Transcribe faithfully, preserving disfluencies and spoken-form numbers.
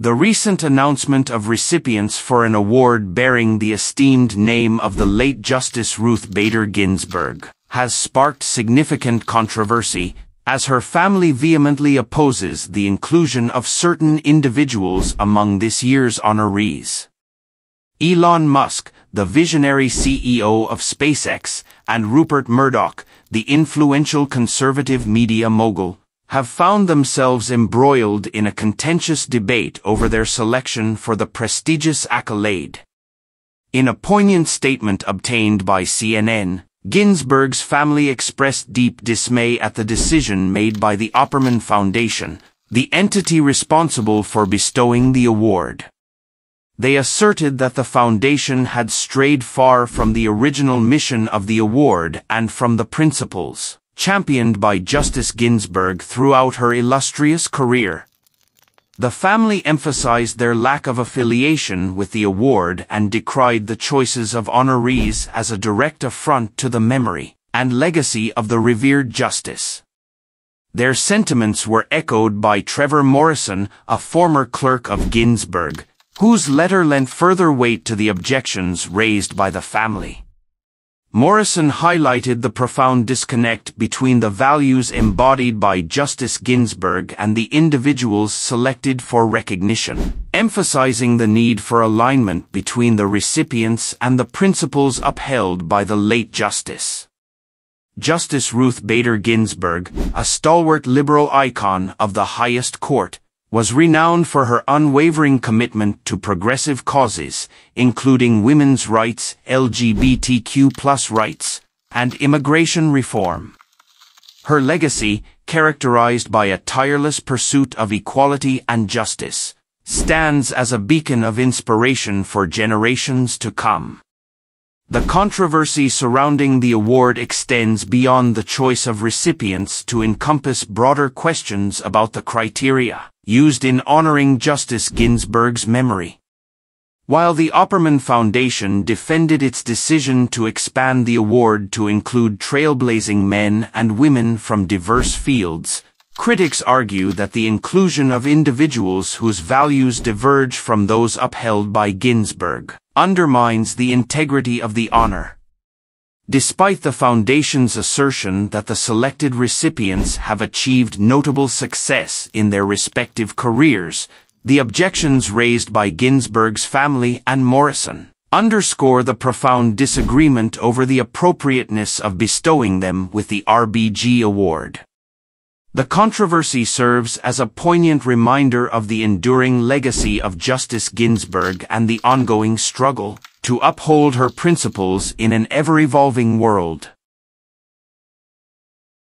The recent announcement of recipients for an award bearing the esteemed name of the late Justice Ruth Bader Ginsburg has sparked significant controversy, as her family vehemently opposes the inclusion of certain individuals among this year's honorees. Elon Musk, the visionary C E O of SpaceX, and Rupert Murdoch, the influential conservative media mogul, have found themselves embroiled in a contentious debate over their selection for the prestigious accolade. In a poignant statement obtained by C N N, Ginsburg's family expressed deep dismay at the decision made by the Opperman Foundation, the entity responsible for bestowing the award. They asserted that the foundation had strayed far from the original mission of the award and from the principles championed by Justice Ginsburg throughout her illustrious career. The family emphasized their lack of affiliation with the award and decried the choices of honorees as a direct affront to the memory and legacy of the revered justice. Their sentiments were echoed by Trevor Morrison, a former clerk of Ginsburg, whose letter lent further weight to the objections raised by the family. Morrison highlighted the profound disconnect between the values embodied by Justice Ginsburg and the individuals selected for recognition, emphasizing the need for alignment between the recipients and the principles upheld by the late justice. Justice Ruth Bader Ginsburg, a stalwart liberal icon of the highest court, was renowned for her unwavering commitment to progressive causes, including women's rights, L G B T Q plus rights, and immigration reform. Her legacy, characterized by a tireless pursuit of equality and justice, stands as a beacon of inspiration for generations to come. The controversy surrounding the award extends beyond the choice of recipients to encompass broader questions about the criteria used in honoring Justice Ginsburg's memory. While the Opperman Foundation defended its decision to expand the award to include trailblazing men and women from diverse fields, critics argue that the inclusion of individuals whose values diverge from those upheld by Ginsburg undermines the integrity of the honor. Despite the foundation's assertion that the selected recipients have achieved notable success in their respective careers, the objections raised by Ginsburg's family and Morrison underscore the profound disagreement over the appropriateness of bestowing them with the R B G award. The controversy serves as a poignant reminder of the enduring legacy of Justice Ginsburg and the ongoing struggle to uphold her principles in an ever-evolving world.